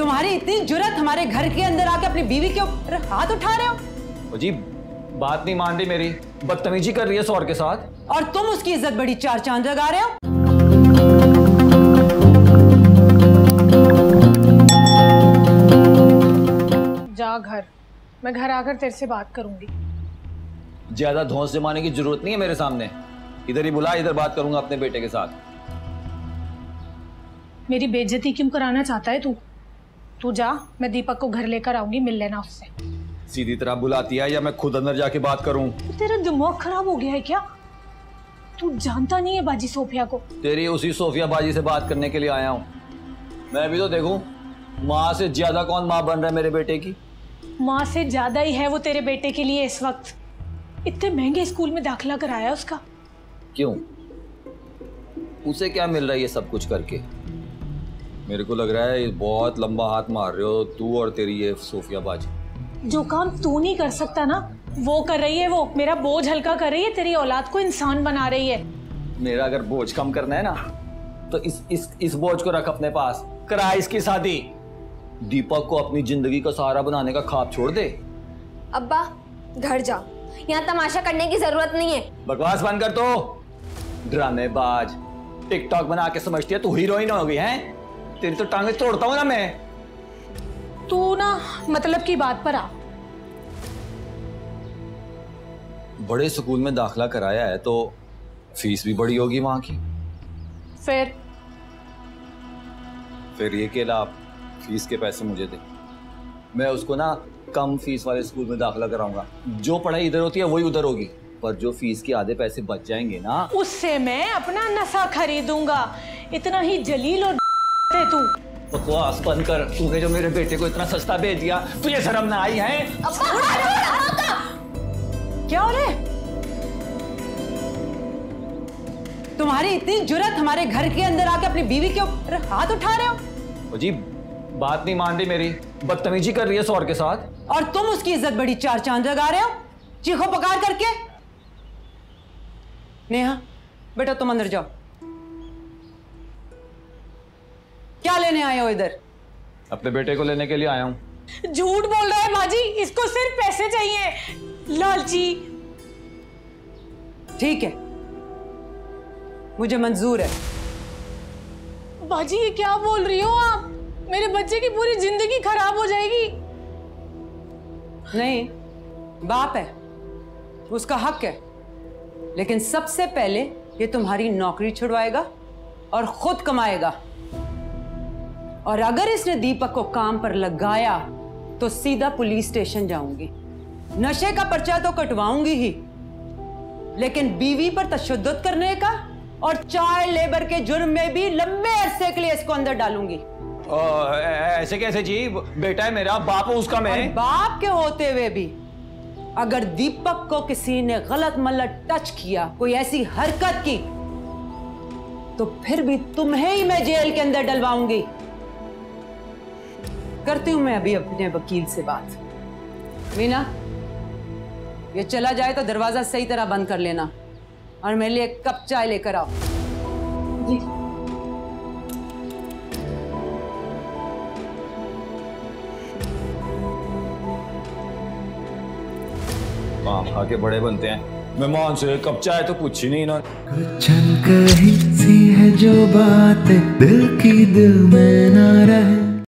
तुम्हारी इतनी जुर्रत हमारे घर के अंदर आके अपनी बीवी के ऊपर हाथ उठा रहे हो। जी बात नहीं मान रही मेरी, बदतमीजी कर रही है शौहर के साथ, और तुम उसकी इज्जत बड़ी चार चांद लगा रहे हो। जा घर, मैं घर आकर तेरे से बात करूंगी। ज्यादा धौंस जमाने की जरूरत नहीं है मेरे सामने, इधर ही बुला, इधर बात करूंगा अपने बेटे के साथ। मेरी बेइज्जती क्यों कराना चाहता है तू? तू जा, मैं दीपक को घर लेकर आऊंगी, मिल लेना उससे। सीधी तरह बुलाती है या मैं खुद अंदर जाके बात करूं? तो तेरा दिमाग खराब हो गया है क्या? तू जानता नहीं है बाजी सोफिया को? तेरी उसी सोफिया बाजी से बात करने के लिए आया हूँ। मैं भी तो देखूं माँ से ज्यादा कौन माँ बन रहा है मेरे बेटे की। माँ से ज्यादा ही है वो तेरे बेटे के लिए। इस वक्त इतने महंगे स्कूल में दाखिला कराया उसका क्यों? उसे क्या मिल रहा है ये सब कुछ करके? मेरे को लग रहा है बहुत लंबा हाथ मार रहे हो तू और तेरी ये सोफिया बाजी। जो काम तू नहीं कर सकता ना वो कर रही है, वो मेरा बोझ हल्का कर रही है, तेरी औलाद को इंसान बना रही है। मेरा अगर बोझ कम करना है ना तो इस बोझ को रख अपने पास, करा इसकी शादी, दीपक को अपनी जिंदगी का सहारा बनाने का ख्वाब छोड़ दे। अब्बा घर जा, यहाँ तमाशा करने की जरूरत नहीं है। बकवास बंद कर तो, ड्रामेबाज टिकटॉक बना के समझती है तू हीरोइन हो गई है। तेरी तो टांगे तोड़ता हूं ना मैं। तू ना मतलब की बात पर आ। बड़े स्कूल में दाखिला कराया है तो फीस भी बड़ी होगी वहां की। फिर ये केला आप फीस के पैसे मुझे दे, मैं उसको ना कम फीस वाले स्कूल में दाखिला कराऊंगा। जो पढ़ाई इधर होती है वही उधर होगी, पर जो फीस के आधे पैसे बच जाएंगे ना उससे मैं अपना नशा खरीदूंगा। इतना ही जलील और तू बकवास बंद कर। तूने जो मेरे बेटे को इतना सस्ता बेच दिया तुझे शर्म ना आई है? क्या हो रहा है? तुम्हारी इतनी जुर्रत हमारे घर के अंदर आके अपनी बीवी के ऊपर हाथ उठा रहे हो। जी बात नहीं मान रही मेरी, बदतमीजी कर रही है शौहर के साथ, और तुम उसकी इज्जत बड़ी चार चांद लगा रहे हो चीखो पकार करके। नेहा बेटा तुम अंदर जाओ। क्या लेने आए हो इधर? अपने बेटे को लेने के लिए आया हूँ। झूठ बोल रहा है माजी, इसको सिर्फ पैसे चाहिए, लालची। ठीक है मुझे मंजूर है। बाजी ये क्या बोल रही हो आप? मेरे बच्चे की पूरी जिंदगी खराब हो जाएगी। नहीं, बाप है उसका हक है, लेकिन सबसे पहले ये तुम्हारी नौकरी छुड़वाएगा और खुद कमाएगा, और अगर इसने दीपक को काम पर लगाया तो सीधा पुलिस स्टेशन जाऊंगी, नशे का पर्चा तो कटवाऊंगी ही, लेकिन बीवी पर तशद्दुद करने का और चाइल्ड लेबर के जुर्म में भी लंबे अरसे के लिए इसको अंदर डालूंगी। ऐसे कैसे जी? बेटा है मेरा, बाप हूं उसका मैं। बाप के होते हुए भी अगर दीपक को किसी ने गलत मलत टच किया, कोई ऐसी हरकत की, तो फिर भी तुम्हें ही मैं जेल के अंदर डलवाऊंगी। करती हूं मैं अभी अपने वकील से बात। मीना ये चला जाए तो दरवाजा सही तरह बंद कर लेना, और मेरे लिए एक कप चाय लेकर आओ। काम खा के बड़े बनते हैं, मेहमान से कप चाय तो पूछी नहीं ना। कुछ कही सी है जो बात दिल की दिल में ना रहे।